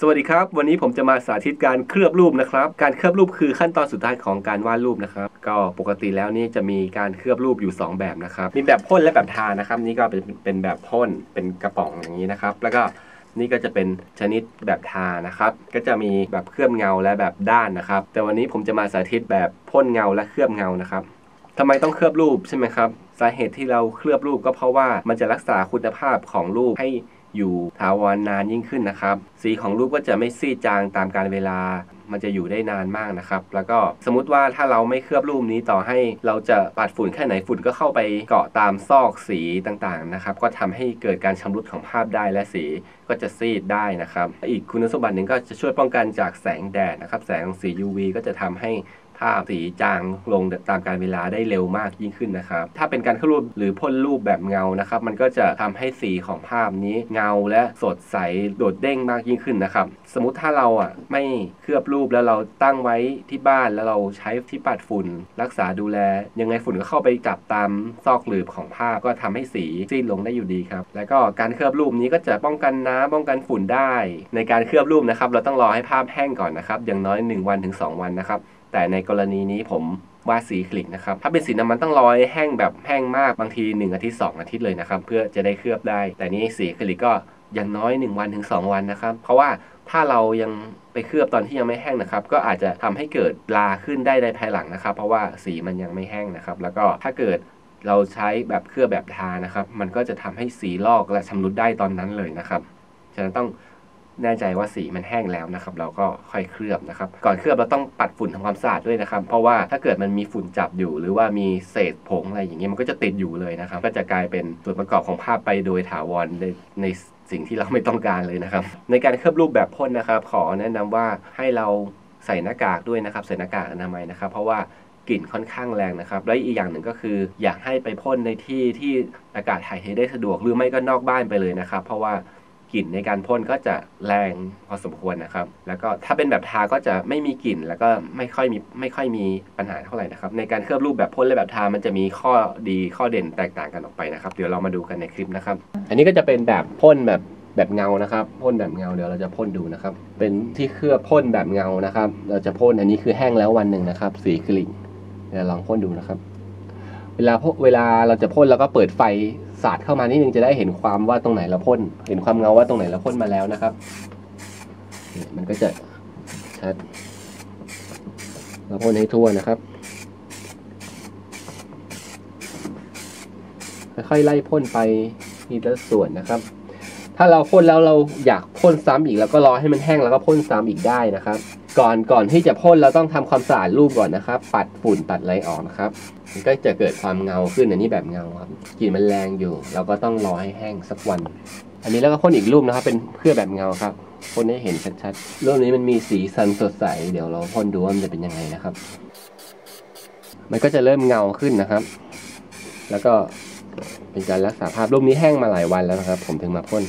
สวัสดีครับวันนี้ผมจะมาสาธิตการเคลือบรูปนะครับการเคลือบรูปคือขั้นตอนสุดท้ายของการวาดรูปนะครับก็ปกติแล้วนี่จะมีการเคลือบรูปอยู่2แบบนะครับมีแบบพ่นและแบบทานะครับนี่ก็เป็นแบบพ่นเป็นกระป๋องอย่างนี้นะครับแล้วก็นี่ก็จะเป็นชนิดแบบทานะครับก็จะมีแบบเคลือบเงาและแบบด้านนะครับแต่วันนี้ผมจะมาสาธิตแบบพ่นเงาและเคลือบเงานะครับทำไมต้องเคลือบรูปใช่ไหมครับสาเหตุที่เราเคลือบรูปก็เพราะว่ามันจะรักษาคุณภาพของรูปให้อยู่ถาวรนานยิ่งขึ้นนะครับสีของรูปก็จะไม่ซีดจางตามกาลเวลามันจะอยู่ได้นานมากนะครับแล้วก็สมมุติว่าถ้าเราไม่เคลือบรูปนี้ต่อให้เราจะปัดฝุ่นแค่ไหนฝุ่นก็เข้าไปเกาะตามซอกสีต่างๆนะครับก็ทำให้เกิดการชำรุดของภาพได้และสีก็จะซีดได้นะครับอีกคุณสมบัติหนึ่งก็จะช่วยป้องกันจากแสงแดดนะครับแสงของสี UV ก็จะทำให้ภาพสีจางลงตามกาลเวลาได้เร็วมากยิ่งขึ้นนะครับถ้าเป็นการเคลือบรูปหรือพ่นรูปแบบเงานะครับมันก็จะทำให้สีของภาพนี้เงาและสดใสโดดเด้งมากยิ่งขึ้นนะครับสมมุติถ้าเราไม่เคลือบรูปแล้วเราตั้งไว้ที่บ้านแล้วเราใช้ที่ปัดฝุ่นรักษาดูแลยังไงฝุ่นก็เข้าไปจับตามซอกหลืบของภาพก็ทำให้สีซีดลงได้อยู่ดีครับแล้วก็การเคลือบรูปนี้ก็จะป้องกันน้ำป้องกันฝุ่นได้ในการเคลือบรูปนะครับเราต้องรอให้ภาพแห้งก่อนนะครับอย่างน้อย1วันถึง2วันนะครับแต่ในกรณีนี้ผมวาดสีคลิกนะครับถ้าเป็นสีน้ำมันต้องรอให้แห้งแบบแห้งมากบางที1อาทิตย์2อาทิตย์เลยนะครับเพื่อจะได้เคลือบได้แต่นี้สีคลิกก็อย่างน้อย1วันถึง2วันนะครับเพราะว่าถ้าเรายังไปเคลือบตอนที่ยังไม่แห้งนะครับก็อาจจะทำให้เกิดราขึ้นได้ในภายหลังนะครับเพราะว่าสีมันยังไม่แห้งนะครับแล้วก็ถ้าเกิดเราใช้แบบเคลือบแบบทานะครับมันก็จะทำให้สีลอกและชำรุดได้ตอนนั้นเลยนะครับฉะนั้นต้องแน่ใจว่าสีมันแห้งแล้วนะครับเราก็ค่อยเคลือบนะครับก่อนเคลือบเราต้องปัดฝุ่นทำความสะอาดด้วยนะครับเพราะว่าถ้าเกิดมันมีฝุ่นจับอยู่หรือว่ามีเศษผงอะไรอย่างเงี้ยมันก็จะติดอยู่เลยนะครับก็จะกลายเป็นส่วนประกอบของภาพไปโดยถาวรในสิ่งที่เราไม่ต้องการเลยนะครับในการเคลือบรูปแบบพ่นนะครับขอแนะนำว่าให้เราใส่หน้ากากด้วยนะครับใส่หน้ากากอนามัยนะครับเพราะว่ากลิ่นค่อนข้างแรงนะครับและอีกอย่างหนึ่งก็คืออยากให้ไปพ่นในที่ที่อากาศถ่ายเทได้สะดวกหรือไม่ก็นอกบ้านไปเลยนะครับเพราะว่ากลิ่นในการพ่นก็จะแรงพอสมควรนะครับแล้วก็ถ้าเป็นแบบทาก็จะไม่มีกลิ่นแล้วก็ไม่ค่อยมีปัญหาเท่าไหร่นะครับในการเคลือบรูปแบบพ่นและแบบทามันจะมีข้อดีข้อเด่นแตกต่างกันออกไปนะครับเดี๋ยวเรามาดูกันในคลิปนะครับอันนี้ก็จะเป็นแบบพ่นแบบเงานะครับพ่นแบบเงาเดี๋ยวเราจะพ่นดูนะครับเป็นที่เคลือบพ่นแบบเงานะครับเราจะพ่นอันนี้คือแห้งแล้ววันหนึ่งนะครับสีคลิกเดี๋ยวลองพ่นดูนะครับเวลาเราจะพ่นเราก็เปิดไฟสาดเข้ามานิดนึงจะได้เห็นความว่าตรงไหนเราพ่นเห็นความเงาว่าตรงไหนเราพ่นมาแล้วนะครับมันก็จะชัดเราพ่นให้ทั่วนะครับค่อยๆไล่พ่นไปทีละส่วนนะครับถ้าเราพ่นแล้วเราอยากพ่นซ้ำอีกแล้วก็รอให้มันแห้งแล้วก็พ่นซ้ำอีกได้นะครับก่อนที่จะพ่นเราต้องทำความสะอาดรูปก่อนนะครับปัดฝุ่นปัดอะไรออกนะครับมันก็จะเกิดความเงาขึ้นอันนี้แบบเงาครับกลิ่นมันแรงอยู่เราก็ต้องรอให้แห้งสักวันอันนี้แล้วก็พ่นอีกรูปนะครับเป็นเพื่อแบบเงาครับพ่นให้เห็นชัดๆรูปนี้มันมีสีสันสดใสเดี๋ยวเราพ่นดูว่ามันจะเป็นยังไงนะครับมันก็จะเริ่มเงาขึ้นนะครับแล้วก็เป็นการรักษาภาพรูปนี้แห้งมาหลายวันแล้วนะครับผมถึงมาพ่น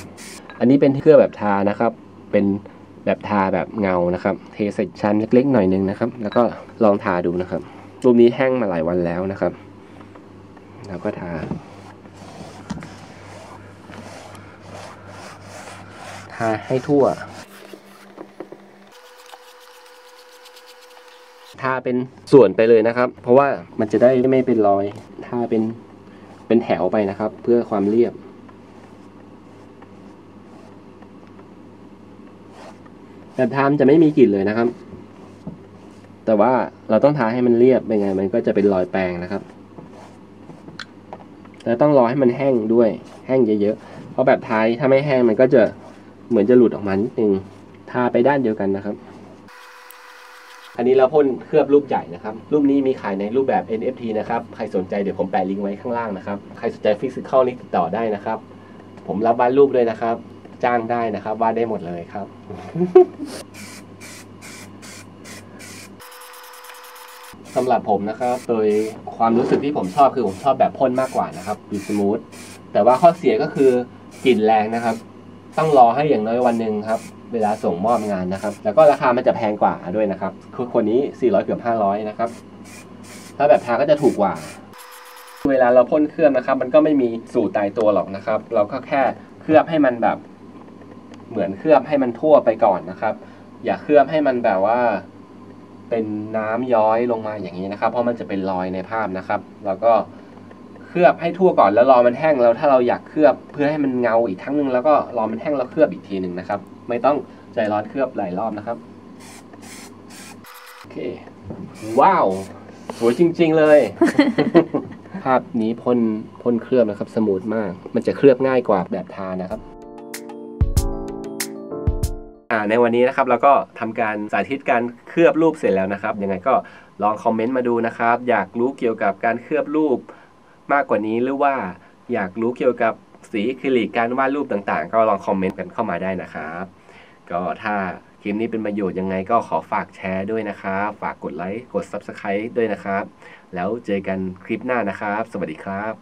อันนี้เป็นเคลือบแบบทานะครับเป็นแบบทาแบบเงานะครับเทใส่ชั้นเล็กๆหน่อยนึงนะครับแล้วก็ลองทาดูนะครับรูปนี้แห้งมาหลายวันแล้วนะครับแล้วก็ทาให้ทั่วทาเป็นส่วนไปเลยนะครับเพราะว่ามันจะได้ไม่เป็นรอยทาเป็นแถวไปนะครับเพื่อความเรียบแบบทาจะไม่มีกลิ่นเลยนะครับแต่ว่าเราต้องทาให้มันเรียบเป็นไงมันก็จะเป็นรอยแปรงนะครับเราต้องรอให้มันแห้งด้วยแห้งเยอะๆเพราะแบบทาถ้าไม่แห้งมันก็จะเหมือนจะหลุดออกมานิดนึงทาไปด้านเดียวกันนะครับอันนี้เราพ่นเคลือบรูปใหญ่นะครับรูปนี้มีขายในรูปแบบ NFT นะครับใครสนใจเดี๋ยวผมแปะลิงก์ไว้ข้างล่างนะครับใครสนใจฟิสิกอลนี่ติดต่อได้นะครับผมรับวาดรูปด้วยนะครับจ้างได้นะครับวาดได้หมดเลยครับ สำหรับผมนะครับโดยความรู้สึกที่ผมชอบคือผมชอบแบบพ่นมากกว่านะครับดูสมูทแต่ว่าข้อเสียก็คือกลิ่นแรงนะครับต้องรอให้อย่างน้อยวันหนึ่งครับเวลาส่งมอบงานนะครับแล้วก็ราคามันจะแพงกว่าด้วยนะครับคือคนนี้400เกือบ500นะครับถ้าแบบทาก็จะถูกกว่าเวลาเราพ่นเคลือบนะครับมันก็ไม่มีสูตรตายตัวหรอกนะครับเราก็แค่เคลือบให้มันแบบ เหมือนเคลือบให้มันทั่วไปก่อนนะครับอย่าเคลือบให้มันแบบว่าเป็นน้ำย้อยลงมาอย่างนี้นะครับเพราะมันจะเป็นรอยในภาพนะครับแล้วก็เคลือบให้ทั่วก่อนแล้วรอมันแห้งแล้วถ้าเราอยากเคลือบเพื่อให้มันเงาอีกครั้งนึงแล้วก็รอมันแห้งแล้วเคลือบอีกทีหนึ่งนะครับไม่ต้องใจร้อนเคลือบหลายรอบนะครับโอเคว้าวสวยจริงๆเลยภาพนี้พ่นเคลือบนะครับสมูทมากมันจะเคลือบง่ายกว่าแบบทานะครับในวันนี้นะครับเราก็ทำการสาธิตการเคลือบรูปเสร็จแล้วนะครับยังไงก็ลองคอมเมนต์มาดูนะครับอยากรู้เกี่ยวกับการเคลือบรูปมากกว่านี้หรือว่าอยากรู้เกี่ยวกับสีอะคริลิกการวาดรูปต่างๆก็ลองคอมเมนต์กันเข้ามาได้นะครับก็ถ้าคลิปนี้เป็นประโยชน์ยังไงก็ขอฝากแชร์ด้วยนะครับฝากกดไลค์กด Subscribe ด้วยนะครับแล้วเจอกันคลิปหน้านะครับสวัสดีครับ